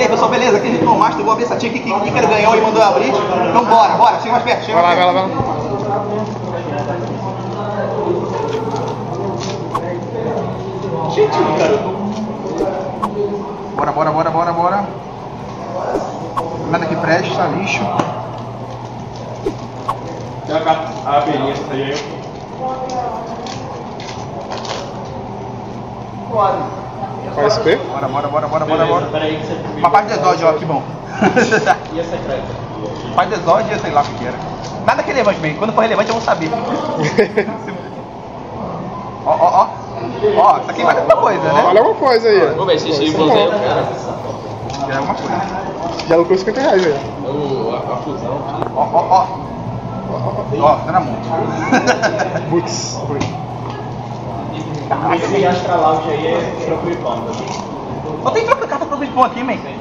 E aí, pessoal, beleza? Aqui a gente não mostra, eu vou abrir essa tinha aqui que ele ganhou e mandou eu abrir. Então bora, bora, chega mais perto, chega mais perto. Vai lá, vai lá. Gente, cara. Bora, bora, bora, bora, bora. Nada que presta, lixo. Tem a abelhinha que saiu aí. Bora. Faz P? Bora, bora, bora, bora, beleza, bora, bora. Papai de Zod, ó, que bom. E a secreta? Papai de Zod, eu sei lá o que era. Nada que relevante, bem. Quando for relevante eu vou saber. Ó, ó, ó. Ó, isso aqui vale alguma coisa, né? Vale alguma coisa aí. Vamos ver se isso aí é, cara. É alguma coisa. Já lucrou 50 reais, velho. A fusão. Ó, ó, ó. Ó, tá na mão. Putz. Esse astralaute aí é troco de pão. Só tem troco de carta de pão aqui, man. É.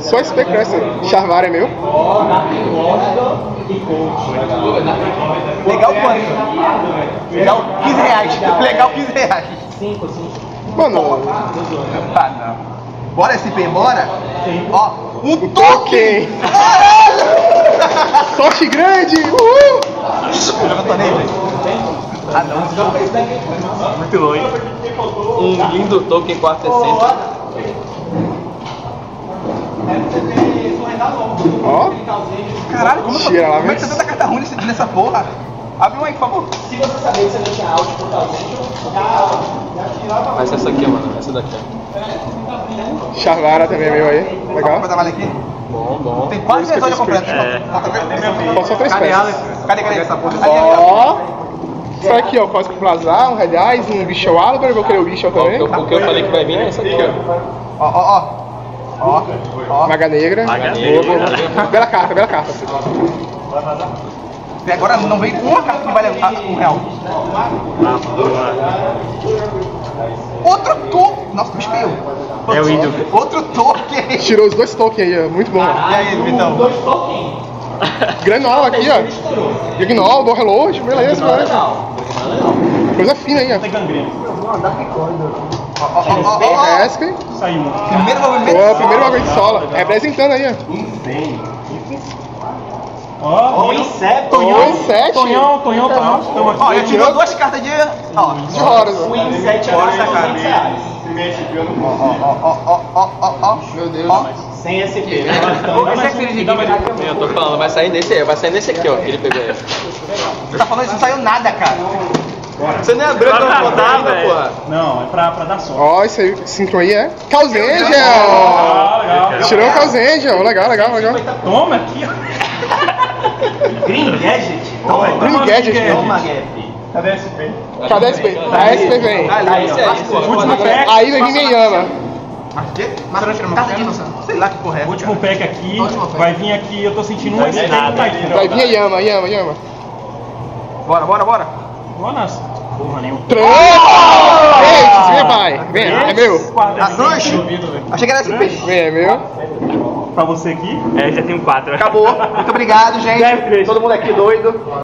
Só esse cresce. Charvar é meu. Legal quanto? Legal 15 reais. Legal 15 reais. 5, 5. Mano. Tá, não. Bora S:P, bora? Sim. Ó, um token! Caralho! Sorte grande! Uhul! Joga torneio, velho. Ah não, muito longe. Um lindo token 460. Ó, caralho, como é que você tá da carta ruim nessa porra? Abre uma aí, por favor. Se você saber que você deixa áudio totalmente, mas essa aqui, mano, essa daqui. Charvara também veio aí, legal. Bom, bom. Tem quase metade completa. Passou 3 peças. Cadê essa porra? Ó. Só aqui, ó, Cosmic Plaza, um Red Eyes, um bicho Álvaro, eu vou querer o bicho também. O que eu falei que vai vir é esse aqui, ó. Ó, ó, ó. Ó. Maga Negra. Maga Negra. Bela carta, bela carta. E agora não vem uma carta que vale R$1. Outro token. Nossa, me espelho. É o índio. Outro token. Tirou os 2 tokens aí, ó. Muito bom. E aí, Vitão? 2 tokens. Granola aqui, ó. Ignol, do hello, beleza, galera. Coisa fina aí, ó. Primeiro bagulho de sola. É apresentando aí, ó. Ó, inseto. Tonhão, inseto. Tonhão, tonhão, tonhão. Ó, ele tirou 2 cartas de... Ó, de horas. O inseto é R$100. Ó, meu Deus, sem SP. Eu tô falando, vai sair desse aí, vai sair desse aqui, ó, que ele pegou aí. Você tá falando isso, não saiu nada, cara. Você nem abriu pra rodar, velho. Não, é pra dar som. Ó, isso aí, 5 aí é. Caos Angel! Tirou o Caos Angel, legal, legal, legal. Toma aqui, ó. Green Gadget? Green Gadget, toma, Gadget. Cadê a S:P? Cadê a S:P? A S:P vem. Último pack. Aí vem Meiama. Sei lá que porra é. Último pack aqui. Vai vir aqui. Eu tô sentindo um S:P que tá aqui. Vai vir Yama, Yama, Yama. Bora, bora, bora. Bora, porra nenhuma. Vem, pai. Vem, é meu. Atrancho. Achei que era S:P. Vem, é meu. Pra você aqui. É, já tenho 4. Acabou. Muito obrigado, gente. Todo mundo aqui doido.